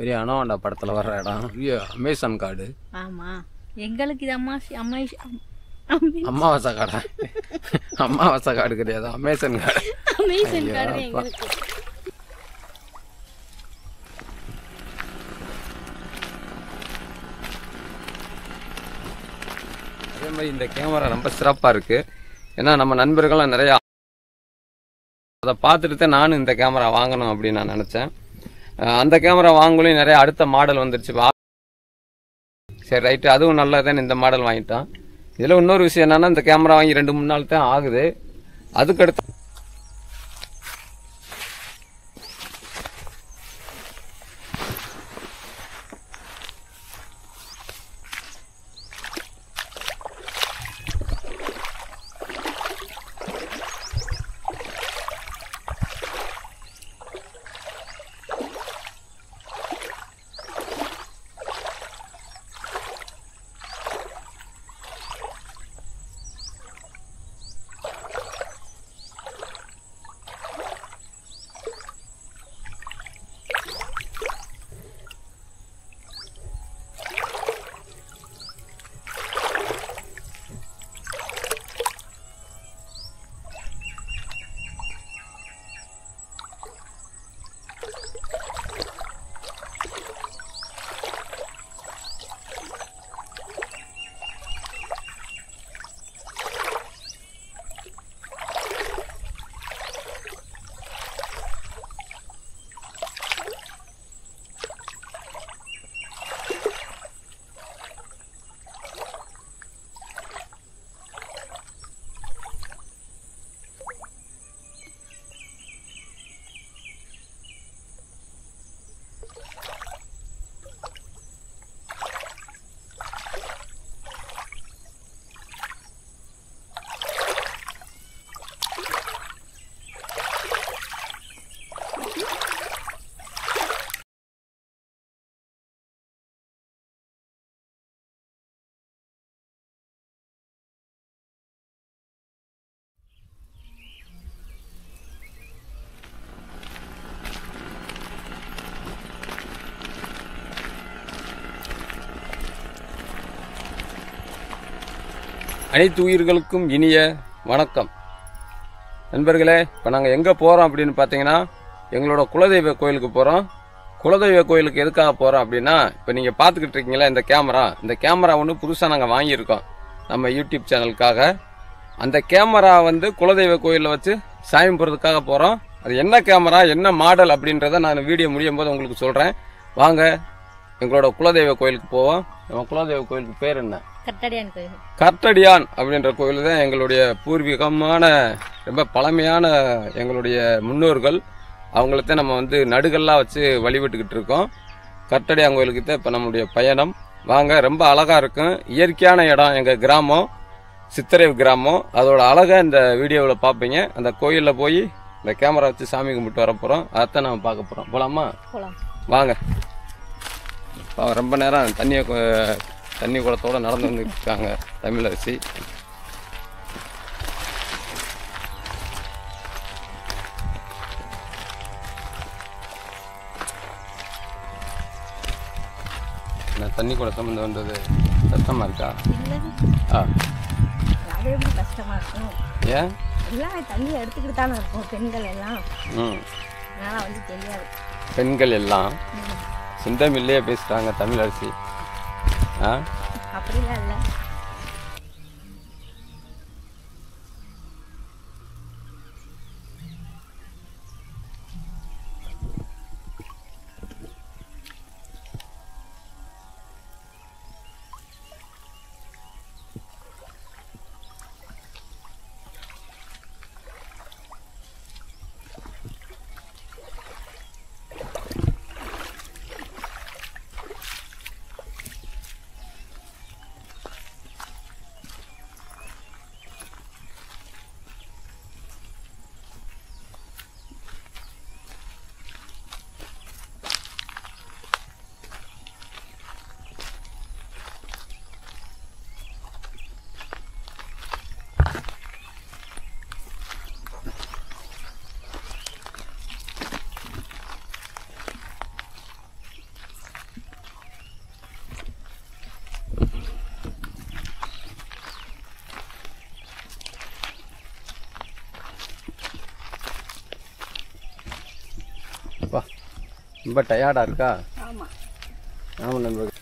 பெரிய அனகோண்டா படத்தில் வர்ற இடம் அமேசான் காடு. ஆமாம், எங்களுக்கு இது அம்மாவாசை காடா? அம்மாவாசை காடு கிடையாது, அமேசான் காடு. அமேசான் காடு அதே மாதிரி இந்த கேமரா ரொம்ப சிறப்பாக இருக்குது. ஏன்னா நம்ம நண்பர்கள்லாம் நிறையா அதை பார்த்துட்டு தான் நானும் இந்த கேமரா வாங்கணும் அப்படின்னு நான் நினச்சேன். அந்த கேமரா வாங்கலையும் நிறையா அடுத்த மாடல் வந்துருச்சு. சரி ரைட்டு, அதுவும் நல்லா தான் இந்த மாடல் வாங்கிட்டான். இதில் இன்னொரு விஷயம் என்னென்னா, இந்த கேமரா வாங்கி 2-3 நாள் தான் ஆகுது. அதுக்கடுத்து அனைத்து உயிர்களுக்கும் இனிய வணக்கம் நண்பர்களே. இப்போ நாங்கள் எங்கே போகிறோம் அப்படின்னு பார்த்தீங்கன்னா, எங்களோட குலதெய்வ கோயிலுக்கு போகிறோம். குலதெய்வ கோயிலுக்கு எதுக்காக போகிறோம் அப்படின்னா, இப்போ நீங்கள் பார்த்துக்கிட்டு இருக்கீங்களா இந்த கேமரா, இந்த கேமரா ஒன்று புதுசாக நாங்கள் வாங்கியிருக்கோம் நம்ம யூடியூப் சேனலுக்காக. அந்த கேமரா குலதெய்வ கோயிலில் வச்சு சாமி போகிறதுக்காக போகிறோம். அது என்ன கேமரா, என்ன மாடல் அப்படின்றத நான் வீடியோ முடியும் போது உங்களுக்கு சொல்கிறேன். வாங்க எங்களோட குலதெய்வ கோயிலுக்கு போவோம். நம்ம குலதெய்வ கோயிலுக்கு பேர் என்ன? கர்த்தடியான் அப்படின்ற கோயில் தான் எங்களுடைய பூர்வீகமான, ரொம்ப பழமையான எங்களுடைய முன்னோர்கள். அவங்கள்தான் நம்ம நடுகல்லாம் வச்சு வழிபட்டுக்கிட்டு இருக்கோம். கர்த்தடியான் கோயிலுக்கு தான் இப்போ நம்மளுடைய பயணம். வாங்க, ரொம்ப அழகாக இருக்கும் இயற்கையான இடம். எங்கள் கிராமம் சித்திரை கிராமம், அதோட அழகை இந்த வீடியோவில் பார்ப்பீங்க. அந்த கோயிலில் போய் இந்த கேமரா வச்சு சாமி கும்பிட்டு வர போகிறோம். அதைத்தான் நம்ம பார்க்க போகிறோம். போகலாமா? வாங்க. ரொம்ப நேரம் தண்ணி குளத்தோட நடந்து வந்துருக்காங்க தமிழரசி. நான் தண்ணி குளத்தம் வந்தது கஷ்டமா இருக்கா? கஷ்டமா இருக்கும். ஏன் எல்லாம் தண்ணி எடுத்துக்கிட்டு தானே இருக்கும். பெண்கள் எல்லாம் தெரியாது. பெண்கள் எல்லாம் சொந்தம் இல்லையே பேசுறாங்க தமிழரசி. அப்படிலாம் இல்லை. ரொம்ப டயர்டாக இருக்கா? ஆமாம் ஆமாம் நண்பர்கள்.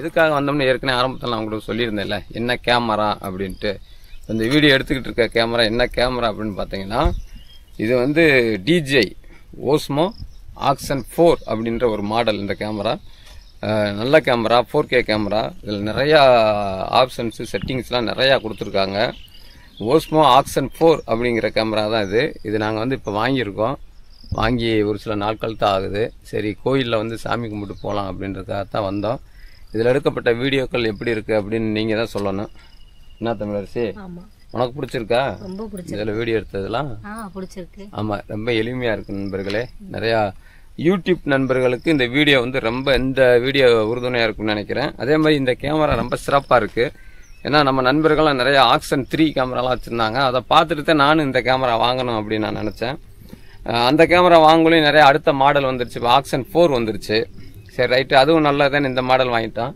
எதுக்காக வந்தோம்னு ஏற்கனவே ஆரம்பத்தில் நான் உங்களுக்கு சொல்லியிருந்தேன்ல என்ன கேமரா அப்படின்ட்டு. இந்த வீடியோ எடுத்துக்கிட்டு இருக்க கேமரா என்ன கேமரா அப்படின்னு பார்த்தீங்கன்னா, இது வந்து டிஜிஐ ஓஸ்மோ ஆக்ஷன் 4 அப்படின்ற ஒரு மாடல். இந்த கேமரா நல்ல கேமரா, 4K கேமரா. இதில் நிறையா ஆப்ஷன்ஸு செட்டிங்ஸ்லாம் நிறையா கொடுத்துருக்காங்க. ஓஸ்மோ ஆக்ஷன் 4 அப்படிங்கிற கேமரா தான் இது. இது நாங்கள் வந்து இப்போ வாங்கியிருக்கோம். வாங்கி ஒரு சில நாட்கள் தான் ஆகுது. சரி, கோயிலில் வந்து சாமி கும்பிட்டு போகலாம் அப்படின்றதுக்காக தான் வந்தோம். இதில் எடுக்கப்பட்ட வீடியோக்கள் எப்படி இருக்குது அப்படின்னு நீங்கள் தான் சொல்லணும். என்ன தமிழரசி, உனக்கு பிடிச்சிருக்கா இதில் வீடியோ எடுத்ததெல்லாம்? ஆமாம், ரொம்ப எளிமையாக இருக்குது நண்பர்களே. நிறையா யூடியூப் நண்பர்களுக்கு இந்த வீடியோ வந்து ரொம்ப இந்த வீடியோ உறுதுணையாக இருக்குன்னு நினைக்கிறேன். அதே மாதிரி இந்த கேமரா ரொம்ப சிறப்பாக இருக்குது. ஏன்னா நம்ம நண்பர்கள்லாம் நிறையா ஆக்ஷன் 3 கேமராலாம் வச்சுருந்தாங்க. அதை பார்த்துட்டு தான் நானும் இந்த கேமரா வாங்கணும் அப்படின்னு நான் நினச்சேன். அந்த கேமரா வாங்கலையும் நிறையா அடுத்த மாடல் வந்துருச்சு, இப்போ ஆக்ஷன் 4 வந்துருச்சு. சரி ரைட்டு, அதுவும் நல்லா தான் இந்த மாடல் வாங்கிட்டான்.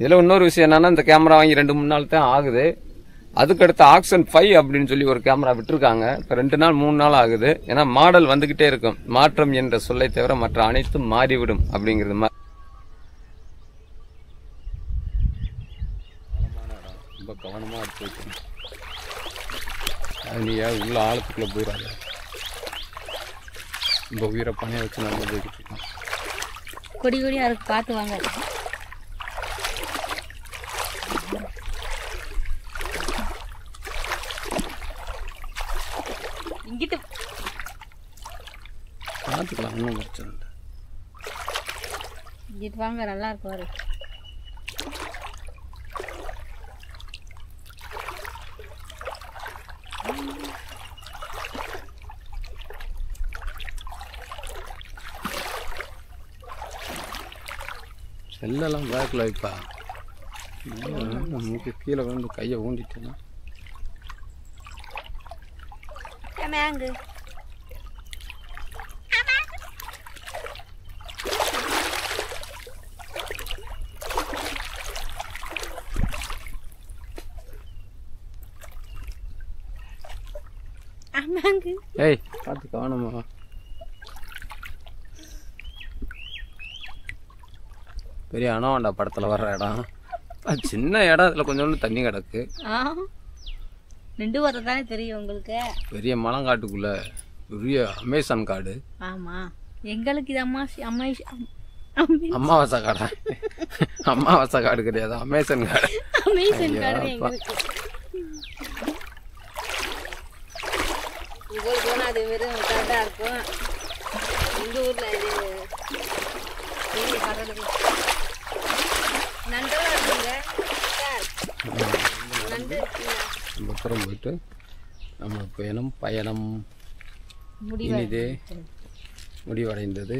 இதில் இன்னொரு விஷயம் என்னென்னா, இந்த கேமரா வாங்கி 2-3 நாள் தான் ஆகுது. அதுக்கடுத்து ஆக்ஷன் 5 அப்படின்னு சொல்லி ஒரு கேமரா விட்டுருக்காங்க. இப்போ 2-3 நாள் ஆகுது. ஏன்னா மாடல் வந்துக்கிட்டே இருக்கும். மாற்றம் என்ற சொல்லை தவிர மற்ற அனைத்தும் மாறிவிடும் அப்படிங்கிறது. ரொம்ப கவனமாக இருக்கு. அப்படியா உள்ள ஆழத்துக்குள்ளே போயிடாது. ரொம்ப உயிரை பணியை வச்சு நல்லா போய்கிட்டு இருக்கோம். கொடி கொடி அதுக்கு பார்த்து வாங்க. இங்கிட்டு பார்த்துக்கலாம், ஒன்றும் பிரச்சனை இல்லை. இங்கிட்டு வாங்க, நல்லா இருக்குவாரு. செல்லெல்லாம் பேக்கில் வைப்பா, நமக்கு கீழே வந்து கையை ஊண்டிட்டேன்னா ஏய் பார்த்து காணுமா. பெரிய அனகோண்டா படத்தில் வர்ற இடம், சின்ன இடம். அதில் கொஞ்சோண்டு தண்ணி கிடக்கு. ரெண்டு வரதானே தெரியும் உங்களுக்கு. பெரிய மலங்காட்டுக்குள்ளே பெரிய அமேசான் காடு. ஆமாம், எங்களுக்கு இது அமாவாசை காடா? அமாவாசை காடு கிடையாது, அமேசான் காடு. அமேசான் காடு அது வெறும் காடாக இருக்கும். எங்கள் ஊரில் அது நண்டு அப்புறம் போயிட்டு நம்ம பயணம் முடிவடைந்தது.